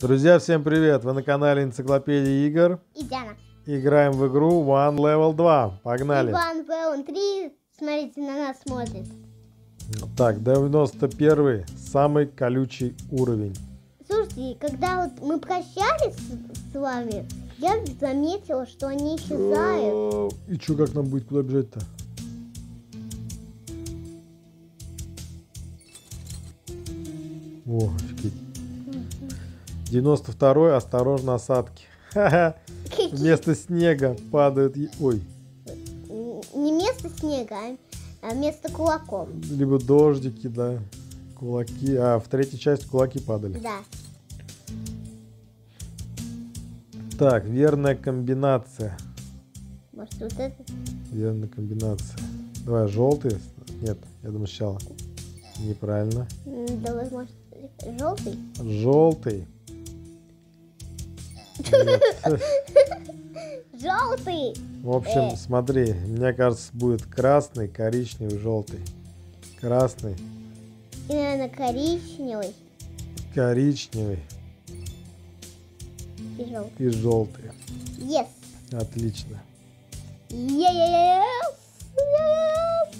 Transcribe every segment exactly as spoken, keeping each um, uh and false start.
Друзья, всем привет! Вы на канале Энциклопедия Игр. И Диана. Играем в игру One Level два. Погнали! И One Level три, смотрите, на нас смотрит. Так, девяносто первый, самый колючий уровень. Слушайте, когда вот мы прощались с вами, я заметила, что они исчезают. И что, как нам будет, куда бежать-то? О, офигеть. девяносто второй. Осторожно, осадки. Вместо снега падают... Ой. Не вместо снега, а вместо кулаков. Либо дождики, да. Кулаки. А, в третью часть кулаки падали. Да. Так, верная комбинация. Может, вот это? Верная комбинация. Давай, желтый. Нет, я думаю, сначала. Неправильно. Да, возможно. Желтый? Желтый. Желтый. В общем, смотри, мне кажется, будет красный, коричневый, желтый. Красный. И, наверное, коричневый. Коричневый. И желтый. И желтый. Yes. Отлично. Yes.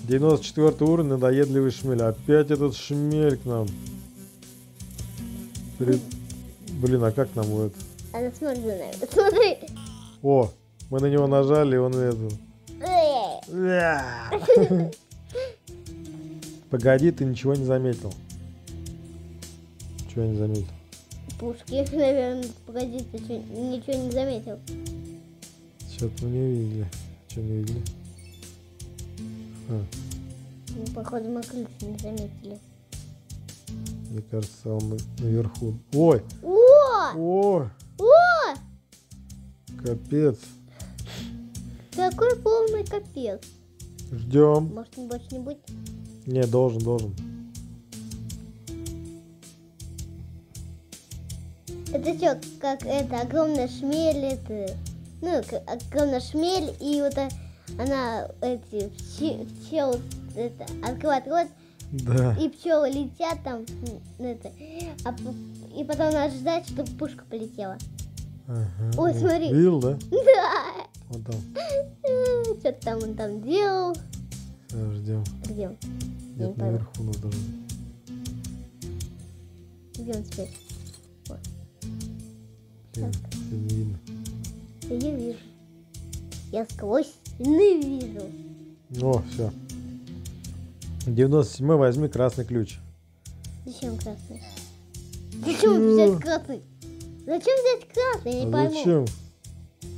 девяносто четвёртый уровень, надоедливый шмель. Опять этот шмель к нам. При... Блин, а как нам будет? Она смотрит за нами. Смотри. О, мы на него нажали, и он это. Погоди, ты ничего не заметил. Чего не заметил? Пушки, наверное. Погоди, ты чё, ничего не заметил. Что-то мы не видели. Что не видели? А. Ну, походу, мы ключ не заметили. Мне кажется, он наверху. Ой! О! О! О! Капец. Какой полный капец. Ждем. Может, он больше не будет? Не, должен, должен. Это что, как это, огромный шмель, это... Ну, огромный шмель, и вот она, эти, пчел, это, открывает рот. Да. И пчелы летят там, это, а, и потом надо ждать, чтобы пушка полетела. Ага. Ой, смотри. Видел, да? Да. Вот там. Что-то там он там делал. Все, ждем. Где он? Где-то наверху нас должен. Где он теперь? Вот. Блин, ты не видно. Я вижу. Я сквозь стены вижу. О, все. девяносто седьмой, возьми красный ключ. Зачем красный? Зачем взять красный? Зачем взять красный? Я не пойму. Зачем?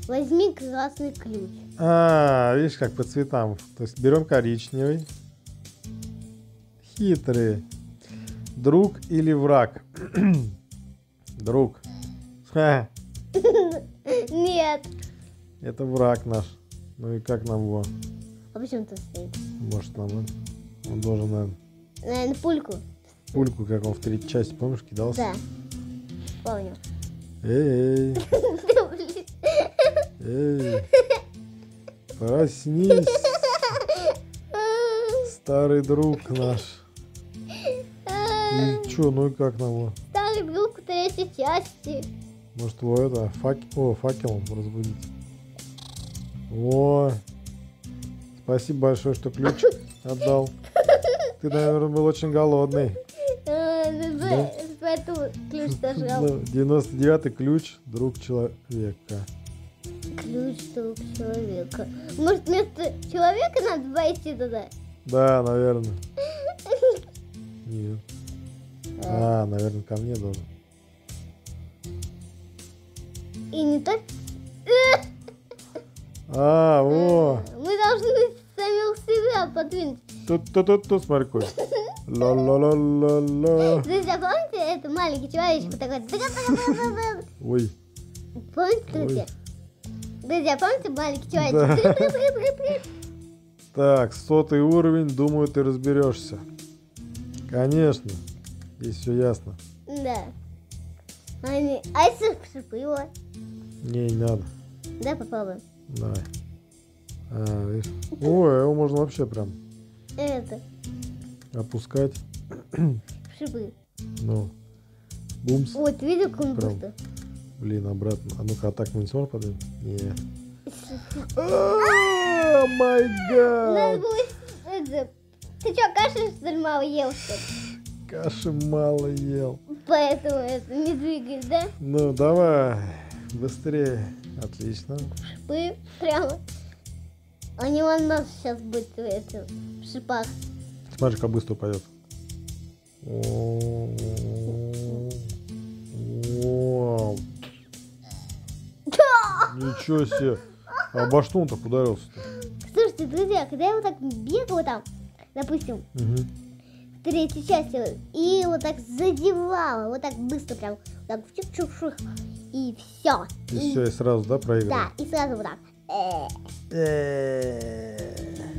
Возьми красный ключ. А, видишь, как по цветам. То есть берем коричневый. Хитрый. Друг или враг? Друг. Нет. Это враг наш. Ну и как нам его? А почему ты стоит? Может, нам он? Он должен, наверное... Наверное, пульку. Пульку, как он в третьей части, помнишь, кидался? Да, помню. Эй-эй. Эй, проснись, старый друг наш. И чё, ну и как нам его? Старый друг в третьей части. Может, его это, фак... О, факелом разбудить. О, спасибо большое, что ключ отдал. Ты, наверное, был очень голодный. Поэтому ключ дожал. девяносто девятый ключ, друг человека. Ключ, друг человека. Может, вместо человека надо войти туда? Да, наверное. Нет. А, наверное, ко мне должен. И не так? А, о. Мы должны самих себя подвинуть. Тут-тут-тут, смотри, какой. Ла-ла-ла-ла-ла. Друзья, помните, это маленький человечек такой. Ой. Помните, друзья? Друзья, помните, маленький человечек? Так, сотый уровень, думаю, ты разберешься. Конечно. Здесь все ясно. Да. А если шипы его? Не, не надо. Да, попробуем. Давай. А, видишь? Ой, его можно вообще прям... Это... Опускать. Шипы. Ну. Бумс. Вот, видел конкурс-то? Блин, обратно. А ну-ка, атака мультсор подай. Не. О май гад. Ты что, каши что ли мало ел, что ли? Каши мало ел. Поэтому это не двигает, да? Ну, давай. Быстрее. Отлично. Шипы прямо. Они у нас сейчас будет в этом шипах. Смотри, как быстро упадет. Вау. Ничего себе. А обо что он так ударился-то? Слушайте, друзья, когда я вот так бегала там, допустим, угу. в третьей части, и вот так задевала, вот так быстро прям, вот так чух-чух-чух, и все. И, и все, и сразу, да, проиграл? Да, и сразу вот так.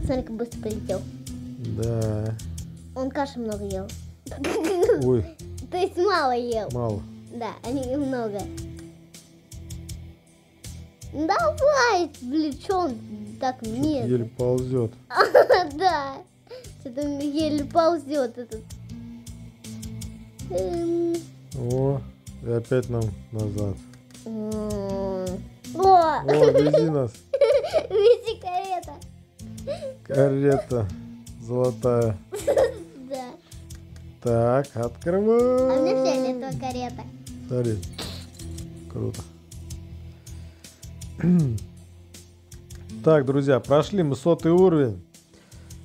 Смотри, как быстро полетел. Да. Он каши много ел. Ой. То есть мало ел. Мало. Да, они много. Давай, блин, что он так нет? Еле ползет. Да. Что-то еле ползет этот. О, и опять нам назад. О, вези нас. Видите, карета. Карета золотая. Да. Так, открывай. А у меня фиолетовая карета. Смотри, круто. Так, друзья, прошли мы сотый уровень.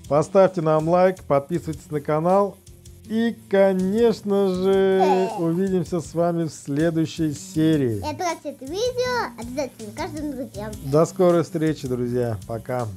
Поставьте нам лайк, подписывайтесь на канал. И, конечно же, увидимся с вами в следующей серии. Я это видео обязательно каждому друзьям. До скорой встречи, друзья. Пока.